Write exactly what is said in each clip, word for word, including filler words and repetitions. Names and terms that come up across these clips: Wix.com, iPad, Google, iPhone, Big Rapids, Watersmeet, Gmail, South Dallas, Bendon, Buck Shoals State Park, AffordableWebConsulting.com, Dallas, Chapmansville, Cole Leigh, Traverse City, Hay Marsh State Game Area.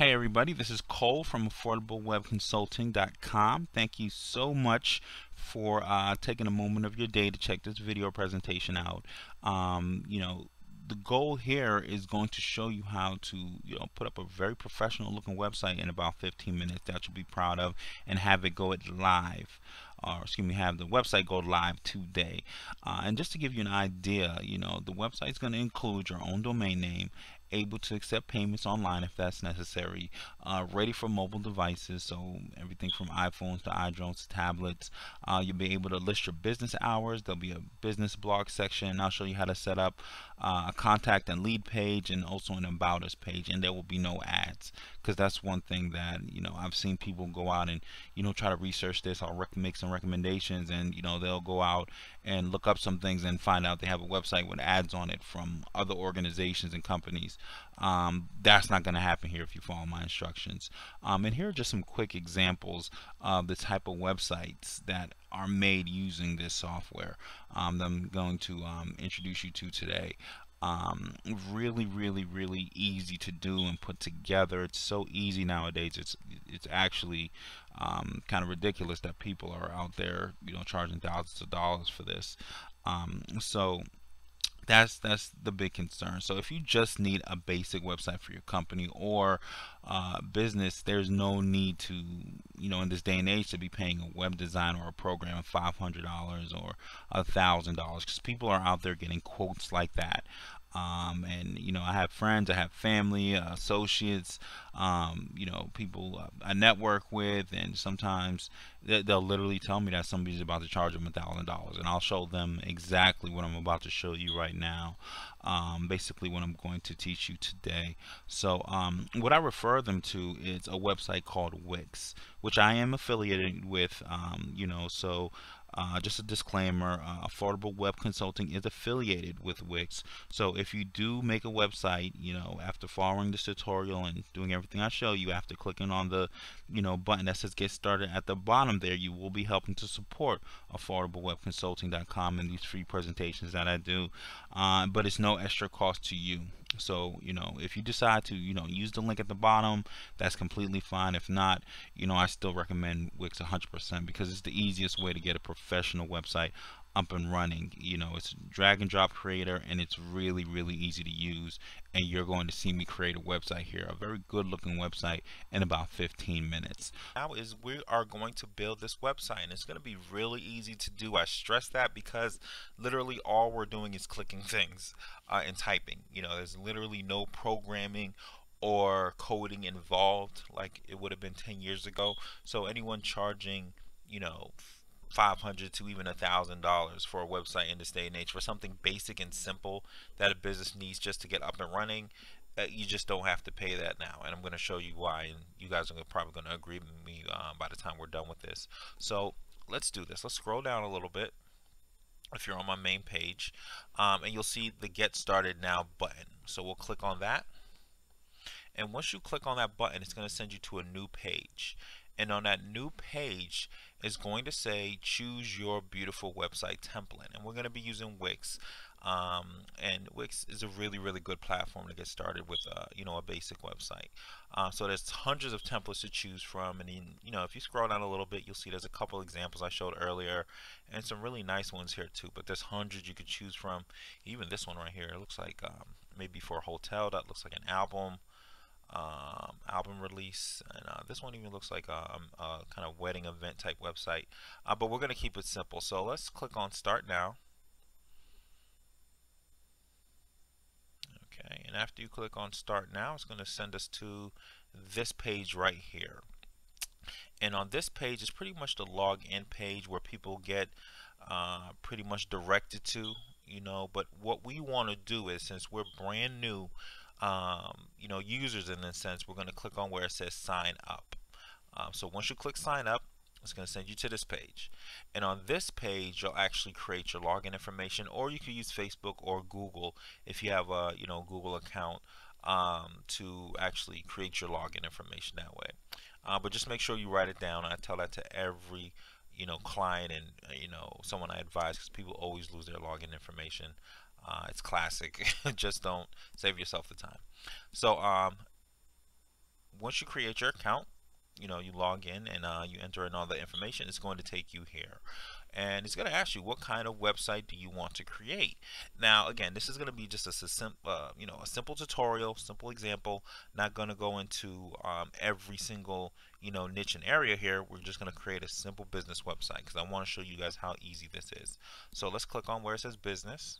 Hey everybody, this is Cole from Affordable Web Consulting dot com. Thank you so much for uh, taking a moment of your day to check this video presentation out. Um, you know, the goal here is going to show you how to, you know, put up a very professional looking website in about fifteen minutes that you'll be proud of, and have it go live. Or excuse me, have the website go live today. Uh, and just to give you an idea, you know, the website's going to include your own domain name, able to accept payments online if that's necessary, uh, ready for mobile devices, so everything from iPhones to iDrones to tablets. Uh, you'll be able to list your business hours. There'll be a business blog section, and I'll show you how to set up uh, a contact and lead page, and also an about us page, and there will be no ads, because that's one thing that, you know, I've seen people go out and, you know, try to research this. I'll rec make some recommendations, and, you know, they'll go out and look up some things and find out they have a website with ads on it from other organizations and companies. Um, that's not going to happen here if you follow my instructions. Um, and here are just some quick examples of the type of websites that are made using this software um, that I'm going to um, introduce you to today. Um, really, really, really easy to do and put together. It's so easy nowadays. It's it's actually um, kind of ridiculous that people are out there, you know, charging thousands of dollars for this. Um, so. That's that's the big concern. So if you just need a basic website for your company or uh, business, there's no need to, you know, in this day and age, to be paying a web designer or a program five hundred dollars or a thousand dollars, because people are out there getting quotes like that. Um, and, you know, I have friends, I have family, uh, associates, um, you know, people I network with, and sometimes they, they'll literally tell me that somebody's about to charge them a thousand dollars, and I'll show them exactly what I'm about to show you right now. Um, basically what I'm going to teach you today. So um, what I refer them to is a website called Wix, which I am affiliated with, um, you know, so Uh, just a disclaimer, uh, Affordable Web Consulting is affiliated with Wix. So if you do make a website, you know, after following this tutorial and doing everything I show you, after clicking on the, you know, button that says get started at the bottom there, you will be helping to support Affordable Web Consulting dot com and these free presentations that I do. Uh, but it's no extra cost to you. So, you know, if you decide to, you know, use the link at the bottom, that's completely fine. If not, you know, I still recommend Wix one hundred percent, because it's the easiest way to get a professional website up and running. You know, it's drag and drop creator, and it's really, really easy to use. And you're going to see me create a website here, a very good looking website, in about fifteen minutes. Now is we are going to build this website, and it's going to be really easy to do. I stress that because literally all we're doing is clicking things uh, and typing. You know, there's literally no programming or coding involved like it would have been ten years ago. So anyone charging, you know, five hundred dollars to even a thousand dollars for a website in this day and age for something basic and simple that a business needs just to get up and running, uh, you just don't have to pay that now, and I'm going to show you why, and you guys are probably going to agree with me um, by the time we're done with this. So let's do this. Let's scroll down a little bit if you're on my main page, um, and you'll see the Get Started Now button. So we'll click on that, and once you click on that button, it's going to send you to a new page. And on that new page is going to say choose your beautiful website template, and we're going to be using Wix, um, and Wix is a really, really good platform to get started with uh, you know, a basic website. Uh, so there's hundreds of templates to choose from, and in, you know, if you scroll down a little bit, you'll see there's a couple examples I showed earlier, and some really nice ones here too, but there's hundreds you could choose from. Even this one right here, it looks like um, maybe for a hotel, that looks like an album Um, album release, and uh, this one even looks like a, a kind of wedding event type website, uh, but we're going to keep it simple. So let's click on Start Now. Okay, and after you click on Start Now, it's going to send us to this page right here, and on this page is pretty much the login page where people get uh, pretty much directed to, you know, but what we want to do is, since we're brand new Um, you know, users in this sense, we're going to click on where it says sign up. Um, so once you click sign up, it's going to send you to this page, and on this page you'll actually create your login information, or you can use Facebook or Google if you have a, you know, Google account, um, to actually create your login information that way. Uh, but just make sure you write it down. I tell that to every, you know, client and, you know, someone I advise, because people always lose their login information. Uh, it's classic. Just don't, save yourself the time. So um, once you create your account, you know, you log in and uh, you enter in all the information, it's going to take you here. And it's going to ask you, what kind of website do you want to create? Now, again, this is going to be just a simple, uh, you know, a simple tutorial, simple example. Not going to go into um, every single, you know, niche and area here. We're just going to create a simple business website because I want to show you guys how easy this is. So let's click on where it says business.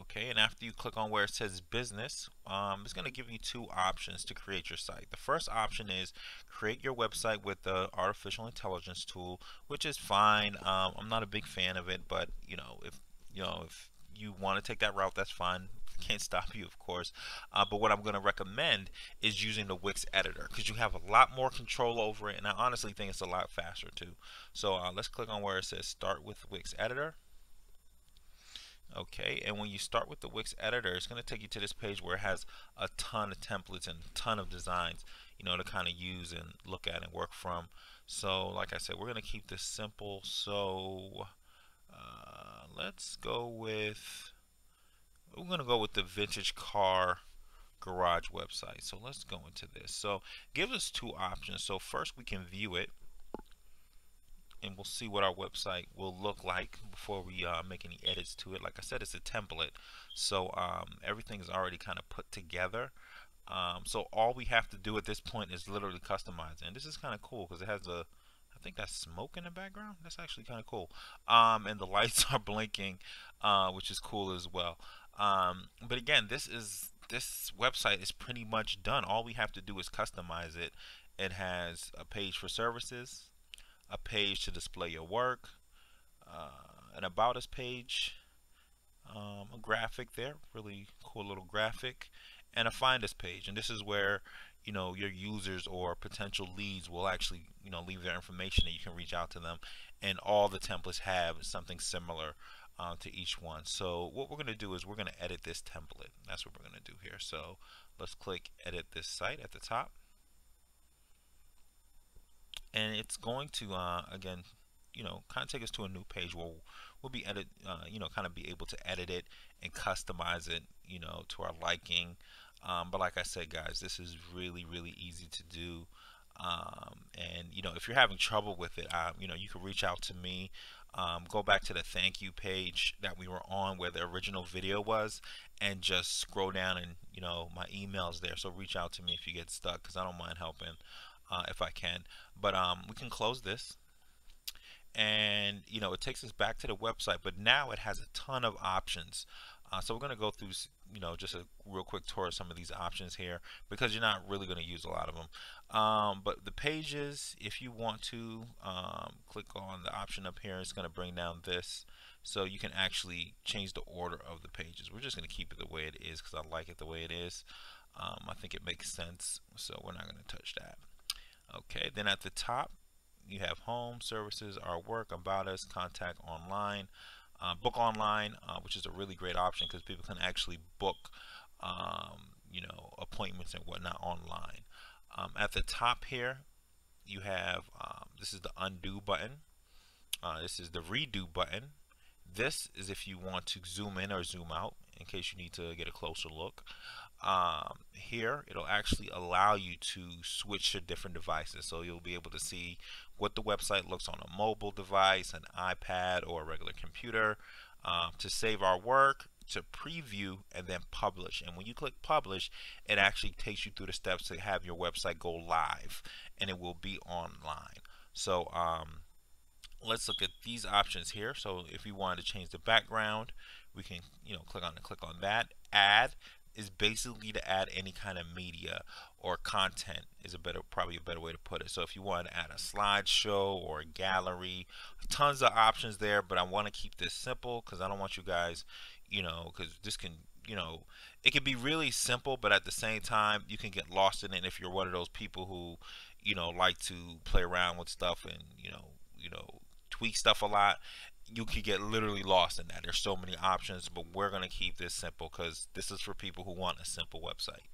Okay, and after you click on where it says business, um, it's going to give you two options to create your site. The first option is create your website with the artificial intelligence tool, which is fine. Um, I'm not a big fan of it, but you know, if you know if you want to take that route, that's fine. Can't stop you, of course. Uh, but what I'm going to recommend is using the Wix editor because you have a lot more control over it, and I honestly think it's a lot faster too. So uh, let's click on where it says start with Wix editor. Okay, and when you start with the Wix editor, it's going to take you to this page where it has a ton of templates and a ton of designs, you know, to kind of use and look at and work from. So, like I said, we're going to keep this simple. So, uh, let's go with, we're going to go with the vintage car garage website. So, let's go into this. So, give us two options. So, first we can view it, and we'll see what our website will look like before we uh, make any edits to it. Like I said, it's a template, so um, everything is already kind of put together. Um, so all we have to do at this point is literally customize it. And this is kind of cool because it has a, I think that's smoke in the background. That's actually kind of cool. Um, and the lights are blinking, uh, which is cool as well. Um, but again, this is this website is pretty much done. All we have to do is customize it. It has a page for services, a page to display your work, uh, an About Us page, um, a graphic there, really cool little graphic, and a Find Us page. And this is where, you know, your users or potential leads will actually, you know, leave their information and you can reach out to them. And all the templates have something similar uh, to each one. So what we're going to do is we're going to edit this template. That's what we're going to do here. So let's click edit this site at the top. And it's going to, uh, again, you know, kind of take us to a new page where we'll be edit, uh, you know, kind of be able to edit it and customize it, you know, to our liking. Um, but like I said, guys, this is really, really easy to do. Um, and, you know, if you're having trouble with it, uh, you know, you can reach out to me. Um, go back to the thank you page that we were on where the original video was and just scroll down and, you know, my email's there. So reach out to me if you get stuck because I don't mind helping. Uh, if I can, but um, we can close this, and you know, it takes us back to the website, but now it has a ton of options. Uh, so we're going to go through, you know, just a real quick tour of some of these options here because you're not really going to use a lot of them. Um, but the pages, if you want to um, click on the option up here, it's going to bring down this. So you can actually change the order of the pages. We're just going to keep it the way it is because I like it the way it is. Um, I think it makes sense. So we're not going to touch that. Okay, then at the top, you have home, services, our work, about us, contact online, uh, book online, uh, which is a really great option because people can actually book, um, you know, appointments and whatnot online. Um, at the top here, you have, um, this is the undo button. Uh, this is the redo button. This is if you want to zoom in or zoom out in case you need to get a closer look. Um, here it'll actually allow you to switch to different devices, so you'll be able to see what the website looks on a mobile device, an iPad, or a regular computer, um, to save our work, to preview, and then publish. And when you click publish, it actually takes you through the steps to have your website go live, and it will be online. So um, let's look at these options here. So if you wanted to change the background, we can, you know, click on and click on that. Add is basically to add any kind of media or content is a better, probably a better way to put it. So if you want to add a slideshow or a gallery, tons of options there, but I want to keep this simple because I don't want you guys, you know, because this can, you know, it can be really simple, but at the same time, you can get lost in it if you're one of those people who, you know, like to play around with stuff and, you know, you know, tweak stuff a lot. You could get literally lost in that. There's so many options, but we're going to keep this simple because this is for people who want a simple website.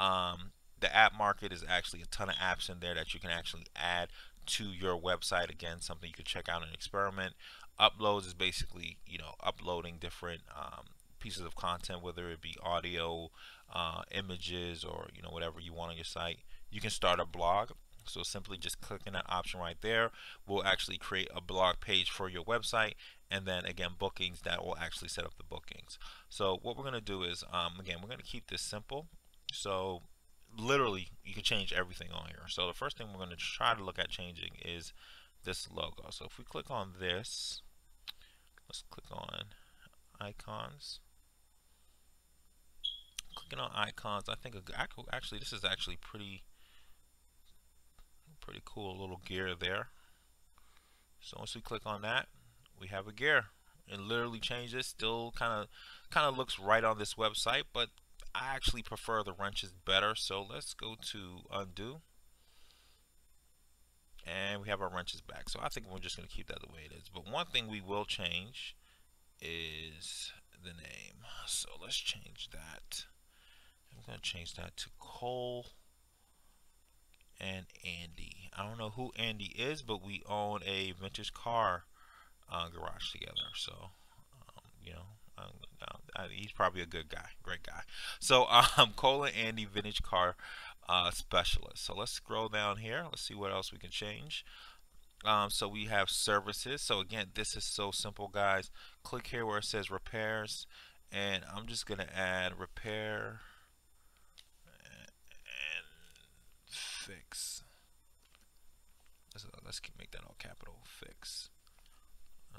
Um, the app market is actually a ton of apps in there that you can actually add to your website. Again, something you could check out and experiment. Uploads is basically, you know, uploading different um, pieces of content, whether it be audio, uh, images, or you know whatever you want on your site. You can start a blog. So simply just clicking that option right there will actually create a blog page for your website, and then again bookings, that will actually set up the bookings. So what we're going to do is, um, again, we're going to keep this simple. So literally you can change everything on here. So the first thing we're going to try to look at changing is this logo. So if we click on this, let's click on icons. Clicking on icons, I think actually this is actually pretty pretty cool little gear there. So once we click on that, we have a gear, and literally change this. Still kind of kind of looks right on this website, but I actually prefer the wrenches better. So let's go to undo, and we have our wrenches back. So I think we're just going to keep that the way it is. But one thing we will change is the name. So let's change that. I'm going to change that to Cole and Andy. I don't know who Andy is, but we own a vintage car uh, garage together. So um, you know, I, I, I, he's probably a good guy, great guy. So um, Cole and Andy, vintage car uh, specialist. So let's scroll down here. Let's see what else we can change. Um, so we have services. So again, this is so simple, guys. Click here where it says repairs, and I'm just gonna add repair. Fix. So let's make that all capital. Fix.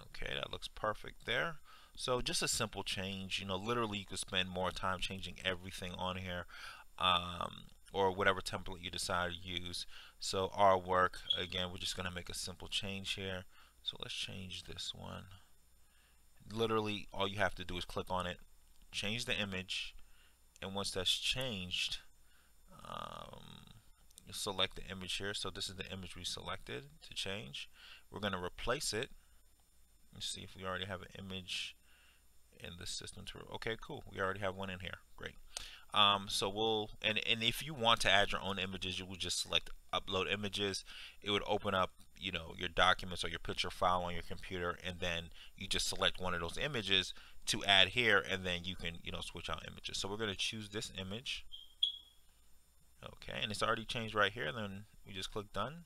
Okay, that looks perfect there. So just a simple change. You know, literally you could spend more time changing everything on here, um, or whatever template you decide to use. So our work, again, we're just going to make a simple change here. So let's change this one. Literally all you have to do is click on it, change the image, and once that's changed, um, you select the image here. So this is the image we selected to change. We're going to replace it. Let's see if we already have an image in the system. To okay, cool. We already have one in here. Great. Um, so we'll and and if you want to add your own images, you will just select upload images. It would open up, you know, your documents or your picture file on your computer, and then you just select one of those images to add here, and then you can, you know, switch out images. So we're going to choose this image. Okay, and it's already changed right here. Then we just click done.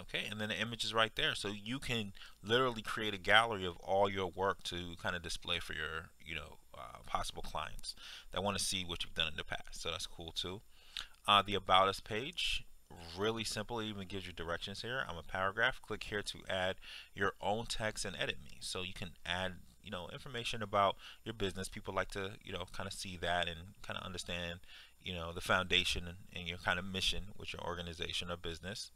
Okay, and then the image is right there. So you can literally create a gallery of all your work to kind of display for your, you know, uh, possible clients that want to see what you've done in the past. So that's cool too. Uh, the About Us page, really simple. It even gives you directions here. I'm a paragraph. Click here to add your own text and edit me. So you can add, you know, information about your business. People like to, you know, kind of see that and kind of understand, you know, the foundation and your kind of mission with your organization or business.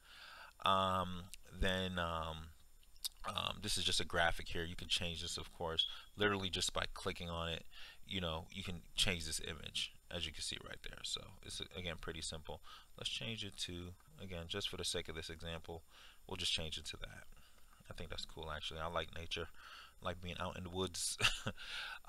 Um, then um, um, this is just a graphic here. You can change this, of course, literally just by clicking on it. You know, you can change this image, as you can see right there. So it's, again, pretty simple. Let's change it to, again, just for the sake of this example, we'll just change it to that. I think that's cool, actually. I like nature. Like being out in the woods.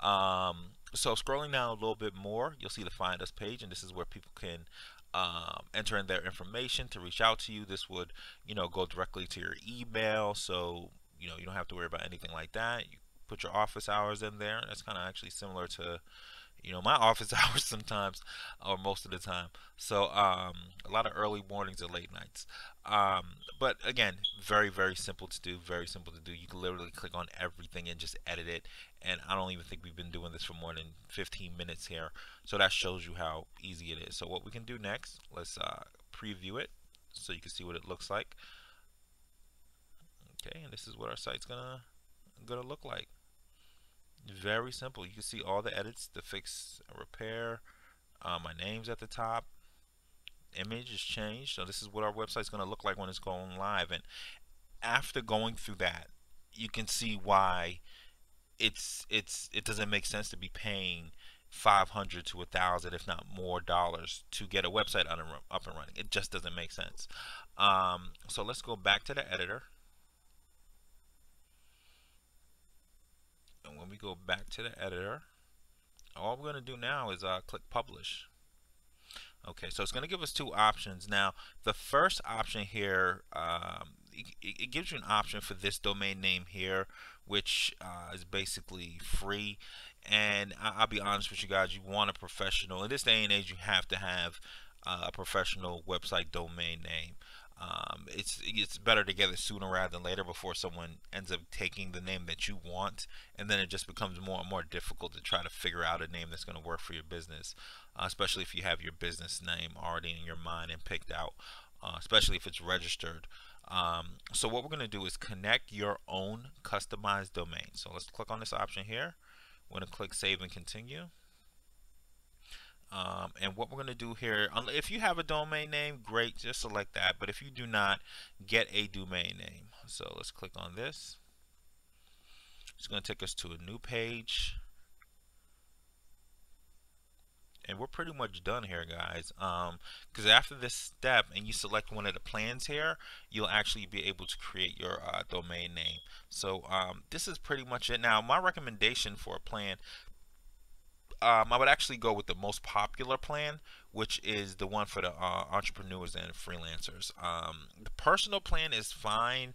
um, so scrolling down a little bit more, you'll see the Find Us page, and this is where people can um, enter in their information to reach out to you. This would, you know, go directly to your email, so you know you don't have to worry about anything like that. You put your office hours in there. That's kind of actually similar to, you know, my office hours sometimes, or most of the time. So um, a lot of early mornings and late nights. Um, but again, very, very simple to do, very simple to do. You can literally click on everything and just edit it. And I don't even think we've been doing this for more than fifteen minutes here. So that shows you how easy it is. So what we can do next, let's uh, preview it so you can see what it looks like. Okay, and this is what our site's gonna gonna look like. Very simple. You can see all the edits, the fix, repair, uh, my name's at the top, image is changed. So this is what our website's going to look like when it's going live. And after going through that, you can see why it's it's it doesn't make sense to be paying five hundred to a thousand, if not more, dollars to get a website up and running. It just doesn't make sense. Um, so let's go back to the editor. And when we go back to the editor, all we're going to do now is uh, click publish. Okay, so it's going to give us two options. Now, the first option here, um, it gives you an option for this domain name here, which uh, is basically free. And I'll be honest with you guys, you want a professional. In this day and age, you have to have uh, a professional website domain name. Um, it's it's better to get it sooner rather than later before someone ends up taking the name that you want, and then it just becomes more and more difficult to try to figure out a name that's going to work for your business, uh, especially if you have your business name already in your mind and picked out, uh, especially if it's registered. Um, so what we're going to do is connect your own customized domain. So let's click on this option here. We're going to click Save and Continue. Um, and what we're going to do here, if you have a domain name, great, just select that. But if you do not, get a domain name. So let's click on this. It's going to take us to a new page. And we're pretty much done here, guys, because um, after this step and you select one of the plans here, you'll actually be able to create your uh, domain name. So um, this is pretty much it. Now, my recommendation for a plan, Um, I would actually go with the most popular plan, which is the one for the uh, entrepreneurs and freelancers. Um, the personal plan is fine.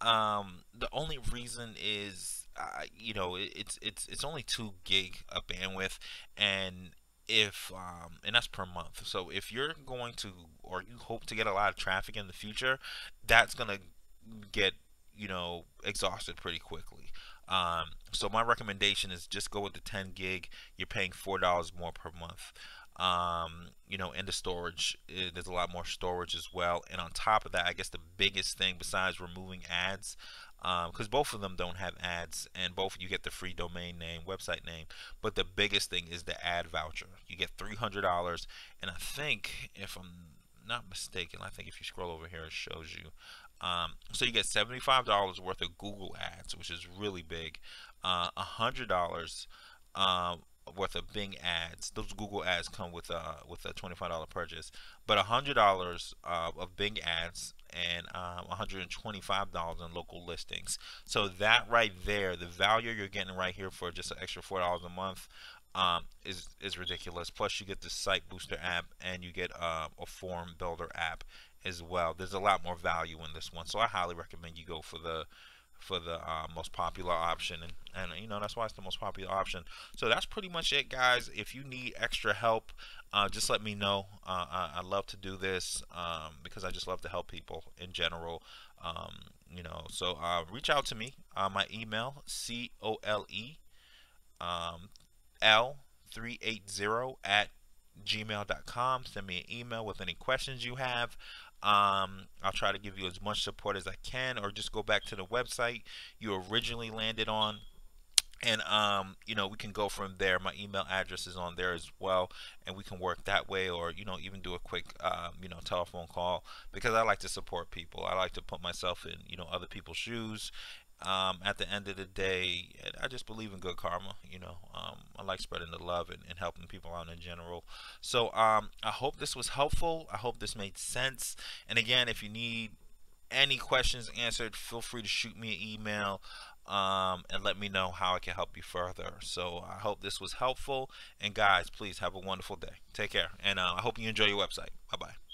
Um, the only reason is, uh, you know, it, it's it's it's only two gig of bandwidth, and if um, and that's per month. So if you're going to, or you hope to get a lot of traffic in the future, that's gonna get, you know, exhausted pretty quickly. Um, so my recommendation is just go with the ten gig. You're paying four dollars more per month. Um, you know, and the storage, it, there's a lot more storage as well. And on top of that, I guess the biggest thing besides removing ads, because um, both of them don't have ads, and both you get the free domain name, website name. But the biggest thing is the ad voucher. You get three hundred dollars. And I think, if I'm not mistaken, I think if you scroll over here, it shows you. Um, so you get seventy-five dollars worth of Google ads, which is really big, uh, one hundred dollars uh, worth of Bing ads. Those Google ads come with a, with a twenty-five dollar purchase, but one hundred dollars uh, of Bing ads and um, one hundred twenty-five dollars in local listings. So that right there, the value you're getting right here for just an extra four dollars a month um, is, is ridiculous. Plus you get the Site Booster app, and you get uh, a form builder app as well. There's a lot more value in this one, so I highly recommend you go for the for the uh, most popular option, and, and you know, that's why it's the most popular option. So that's pretty much it, guys. If you need extra help, uh, just let me know. uh, I, I love to do this um, because I just love to help people in general. Um, you know, so uh, reach out to me. Uh, my email, C O L E L three eighty at gmail dot com. Send me an email with any questions you have. Um, I'll try to give you as much support as I can, or just go back to the website you originally landed on, and um, you know, we can go from there. My email address is on there as well, and we can work that way, or you know, even do a quick um, you know, telephone call, because I like to support people. I like to put myself in, you know, other people's shoes. Um, at the end of the day, I just believe in good karma, you know. um, I like spreading the love and, and helping people out in general. So um, I hope this was helpful. I hope this made sense. And again, if you need any questions answered, feel free to shoot me an email um, and let me know how I can help you further. So I hope this was helpful, and guys, please have a wonderful day. Take care, and uh, I hope you enjoy your website. Bye bye.